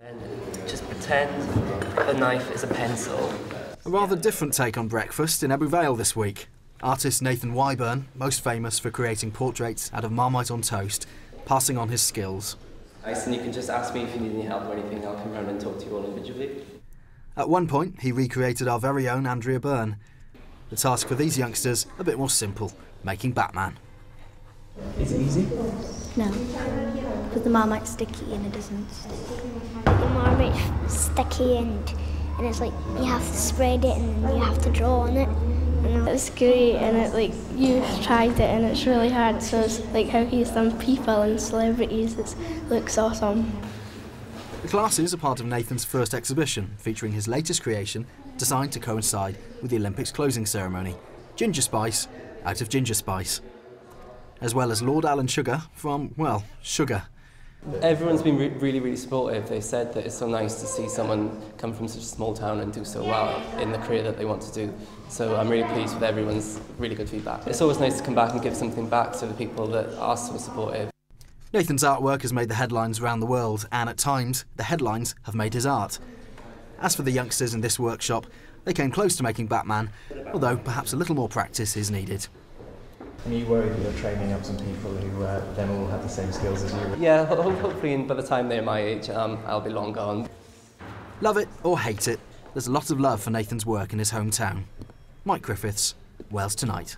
And just pretend a knife is a pencil. A rather different take on breakfast in Ebbw Vale this week. Artist Nathan Wyburn, most famous for creating portraits out of Marmite on toast, passing on his skills. And you can just ask me if you need any help or anything, I'll come around and talk to you all individually. At one point, he recreated our very own Andrea Byrne. The task for these youngsters, a bit more simple, making Batman. Is it easy? No, because the Marmite's sticky and it doesn't stick. The Marmite's sticky and it's like, you have to spread it and you have to draw on it. And it's great and it like, you've tried it and it's really hard, so it's like how he's done people and celebrities, it looks awesome. The classes are part of Nathan's first exhibition, featuring his latest creation, designed to coincide with the Olympics closing ceremony, Ginger Spice out of Ginger Spice. As well as Lord Alan Sugar from, well, Sugar. Everyone's been really supportive. They said that it's so nice to see someone come from such a small town and do so well in the career that they want to do. So I'm really pleased with everyone's really good feedback. It's always nice to come back and give something back to the people that are so supportive. Nathan's artwork has made the headlines around the world, and at times, the headlines have made his art. As for the youngsters in this workshop, they came close to making Batman, although perhaps a little more practice is needed. Are you worried that you're training up some people who then all have the same skills as you? Yeah, hopefully by the time they're my age, I'll be long gone. Love it or hate it, there's a lot of love for Nathan's work in his hometown. Mike Griffiths, Wales Tonight.